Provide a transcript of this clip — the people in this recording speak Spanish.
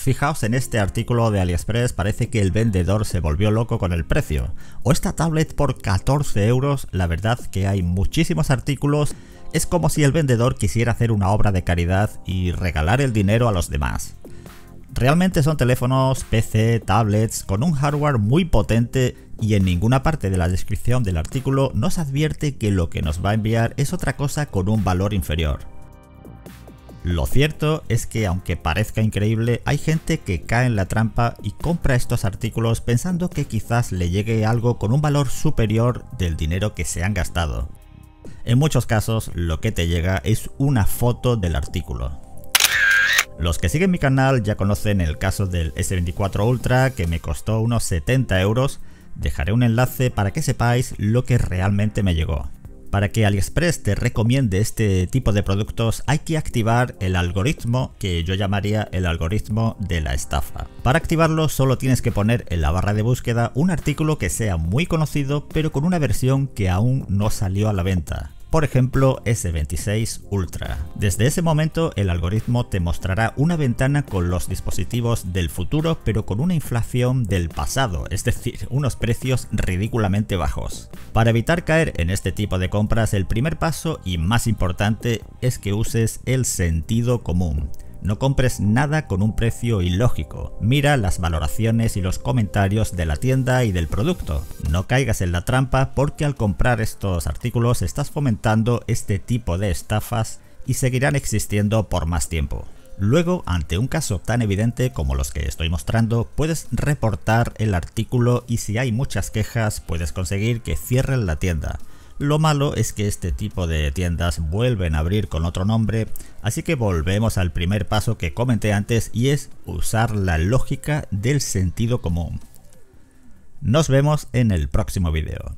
Fijaos en este artículo de AliExpress, parece que el vendedor se volvió loco con el precio. O esta tablet por 14 euros, la verdad que hay muchísimos artículos. Es como si el vendedor quisiera hacer una obra de caridad y regalar el dinero a los demás. Realmente son teléfonos, PC, tablets, con un hardware muy potente, y en ninguna parte de la descripción del artículo nos advierte que lo que nos va a enviar es otra cosa con un valor inferior. Lo cierto es que, aunque parezca increíble, hay gente que cae en la trampa y compra estos artículos pensando que quizás le llegue algo con un valor superior del dinero que se han gastado. En muchos casos, lo que te llega es una foto del artículo. Los que siguen mi canal ya conocen el caso del S24 Ultra, que me costó unos 70 euros. Dejaré un enlace para que sepáis lo que realmente me llegó. Para que AliExpress te recomiende este tipo de productos hay que activar el algoritmo que yo llamaría el algoritmo de la estafa. Para activarlo solo tienes que poner en la barra de búsqueda un artículo que sea muy conocido pero con una versión que aún no salió a la venta. Por ejemplo, S26 Ultra. Desde ese momento el algoritmo te mostrará una ventana con los dispositivos del futuro pero con una inflación del pasado, es decir, unos precios ridículamente bajos. Para evitar caer en este tipo de compras, el primer paso y más importante es que uses el sentido común. No compres nada con un precio ilógico. Mira las valoraciones y los comentarios de la tienda y del producto. No caigas en la trampa, porque al comprar estos artículos estás fomentando este tipo de estafas y seguirán existiendo por más tiempo. Luego, ante un caso tan evidente como los que estoy mostrando, puedes reportar el artículo y si hay muchas quejas puedes conseguir que cierren la tienda. Lo malo es que este tipo de tiendas vuelven a abrir con otro nombre, así que volvemos al primer paso que comenté antes, y es usar la lógica del sentido común. Nos vemos en el próximo vídeo.